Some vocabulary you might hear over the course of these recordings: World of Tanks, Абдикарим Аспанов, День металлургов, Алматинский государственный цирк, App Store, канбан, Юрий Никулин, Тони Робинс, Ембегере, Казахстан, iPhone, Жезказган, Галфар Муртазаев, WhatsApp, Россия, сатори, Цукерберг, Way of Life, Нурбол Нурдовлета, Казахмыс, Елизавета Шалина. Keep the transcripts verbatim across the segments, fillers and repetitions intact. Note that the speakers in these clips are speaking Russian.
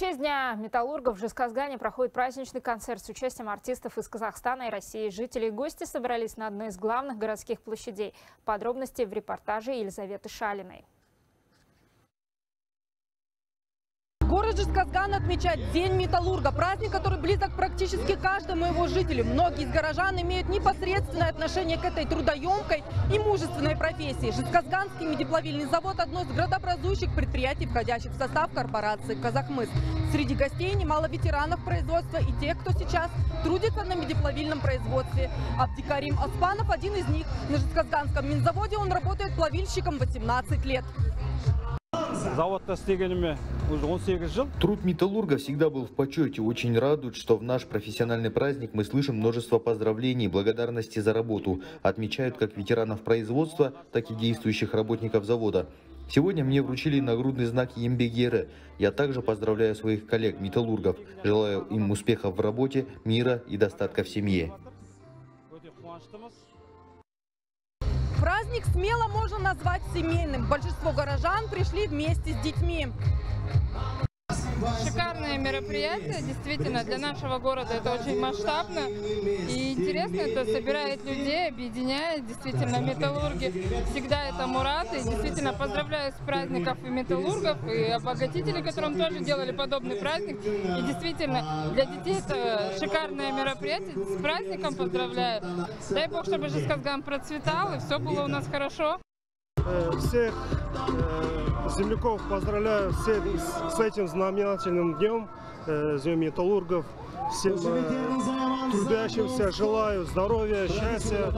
В честь Дня металлургов в Жезказгане проходит праздничный концерт с участием артистов из Казахстана и России. Жители и гости собрались на одной из главных городских площадей. Подробности в репортаже Елизаветы Шалиной. Город Жезказган отмечает День металлурга. Праздник, который близок практически каждому его жителю. Многие из горожан имеют непосредственное отношение к этой трудоемкой и мужественной профессии. Жезказганский медиплавильный завод – одно из градообразующих предприятий, входящих в состав корпорации «Казахмыс». Среди гостей немало ветеранов производства и тех, кто сейчас трудится на медиплавильном производстве. Абдикарим Аспанов – один из них. На Жезказганском минзаводе он работает плавильщиком восемнадцать лет. Труд металлурга всегда был в почете. Очень радует, что в наш профессиональный праздник мы слышим множество поздравлений и благодарности за работу. Отмечают как ветеранов производства, так и действующих работников завода. Сегодня мне вручили нагрудный знак «Ембегере». Я также поздравляю своих коллег-металлургов. Желаю им успехов в работе, мира и достатка в семье. Праздник смело можно назвать семейным. Большинство горожан пришли вместе с детьми. Шикарное мероприятие, действительно, для нашего города это очень масштабно и интересно. Это собирает людей, объединяет, действительно, металлурги. Всегда этому рады. И действительно, поздравляю с праздников и металлургов, и обогатителей, которым тоже делали подобный праздник. И действительно, для детей это шикарное мероприятие. С праздником поздравляю. Дай Бог, чтобы Жезказган процветал, и все было у нас хорошо. Всех земляков поздравляю с этим знаменательным днем, Днем металлургов. Всем трудящимся желаю здоровья, счастья,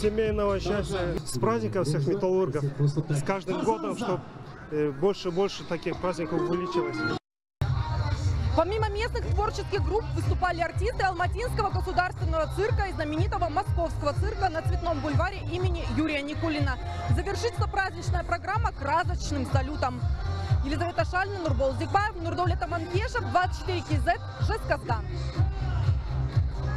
семейного счастья. С праздником всех металлургов. С каждым годом, чтобы больше и больше таких праздников увеличилось. Помимо местных творческих групп выступали артисты Алматинского государственного цирка и знаменитого Московского цирка на Цветном бульваре имени Юрия Никулина. Завершится праздничная программа красочным салютом. Елизавета Шалина, Нурбол Нурдовлета, двадцать четыре кей зет, Жезказган.